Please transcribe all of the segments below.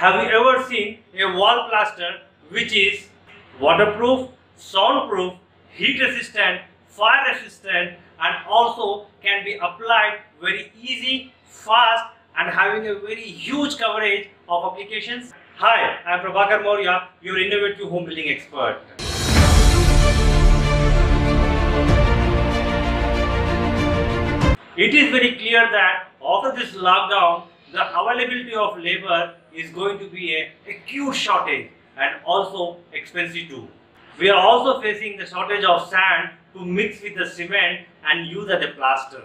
Have you ever seen a wall plaster which is waterproof, soundproof, heat resistant, fire resistant, and also can be applied very easy, fast, and having a very huge coverage of applications? Hi, I am Prabhakar Mourya, your innovative home building expert. It is very clear that after this lockdown, the availability of labor is going to be an acute shortage and also expensive too. We are also facing the shortage of sand to mix with the cement and use as a plaster.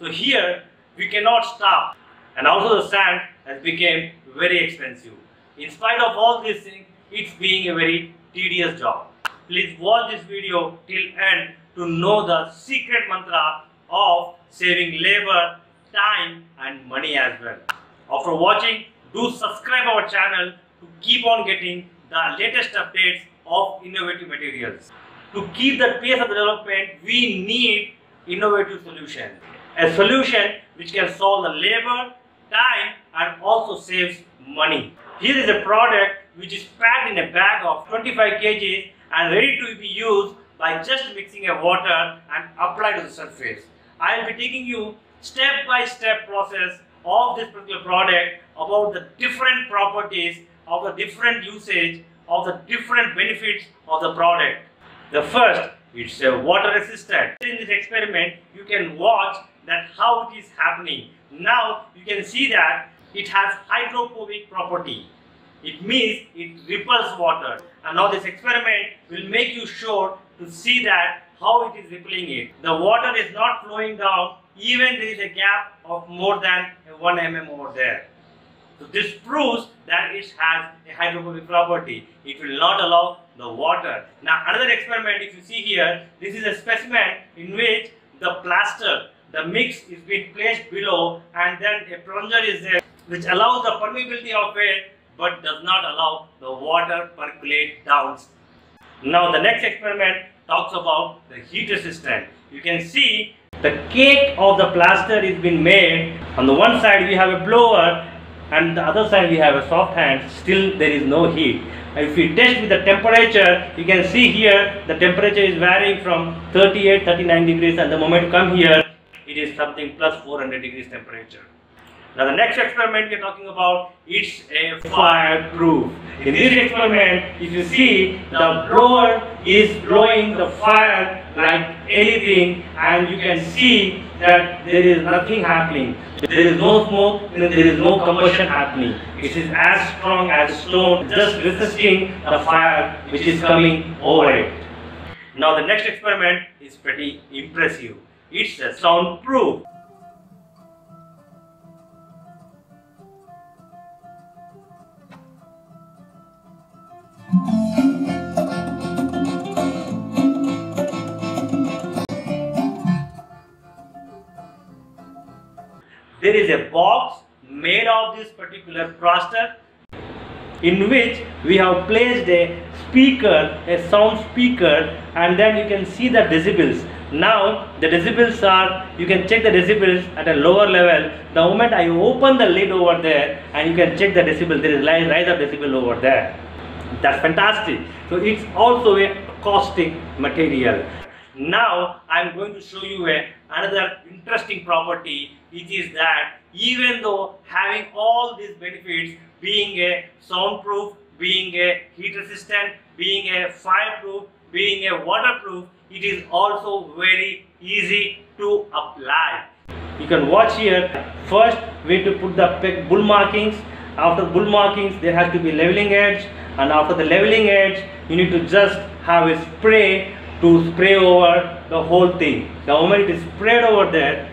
So here we cannot stop, and also the sand has become very expensive. In spite of all these things, it's being a very tedious job. Please watch this video till end to know the secret mantra of saving labor, time and money as well. After watching, do subscribe our channel to keep on getting the latest updates of innovative materials. To keep the pace of the development, we need innovative solutions. A solution which can solve the labor, time and also saves money. Here is a product which is packed in a bag of 25 kg and ready to be used by just mixing a water and applied to the surface. I will be taking you step-by-step process of this particular product, about the different properties, of the different usage, of the different benefits of the product. The first, it's a water resistant. In this experiment, you can watch that how it is happening. Now you can see that it has hydrophobic property. It means it repels water. And now this experiment will make you sure to see that how it is repelling it. The water is not flowing down, even there is a gap of more than 1 mm over there. So this proves that it has a hydrophobic property. It will not allow the water. Now another experiment, if you see here, this is a specimen in which the plaster, the mix is being placed below and then a plunger is there which allows the permeability of air but does not allow the water percolate down. Now the next experiment talks about the heat resistant. You can see the cake of the plaster is being made. On the one side we have a blower and the other side we have a soft hand, still there is no heat. If we test with the temperature, you can see here the temperature is varying from 38-39 degrees, and the moment you come here it is something plus 400 degrees temperature. Now the next experiment we are talking about, it's a fireproof. In this experiment, if you see, the blower is blowing the fire like anything, and you can see that there is nothing happening. There is no smoke and there is no combustion happening. It is as strong as stone, just resisting the fire which is coming over it. Now the next experiment is pretty impressive. It's a soundproof. There is a box made of this particular plaster in which we have placed a speaker, a sound speaker, and then you can see the decibels. Now the decibels are, you can check the decibels at a lower level. The moment I open the lid over there and you can check the decibel, there is rise of decibel over there. That's fantastic. So it's also a acoustic material. Now I'm going to show you another interesting property. It is that even though having all these benefits, being a soundproof, being a heat resistant, being a fireproof, being a waterproof, it is also very easy to apply. You can watch here. First we have to put the bull markings. After bull markings there has to be leveling edge, and after the leveling edge you need to just have a spray to spray over the whole thing. The moment it is sprayed over there,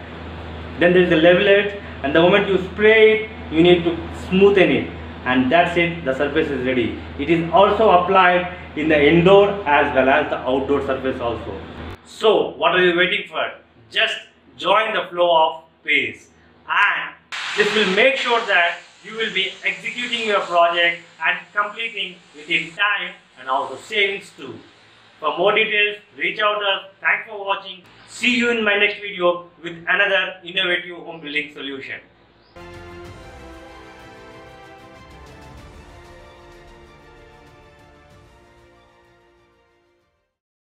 then there is a level edge, and the moment you spray it, you need to smoothen it, and that's it, the surface is ready. It is also applied in the indoor as well as the outdoor surface also. So what are you waiting for? Just join the flow of pace, and this will make sure that you will be executing your project and completing within time and also savings too. For more details, reach out to us. Thanks for watching. See you in my next video with another innovative home building solution.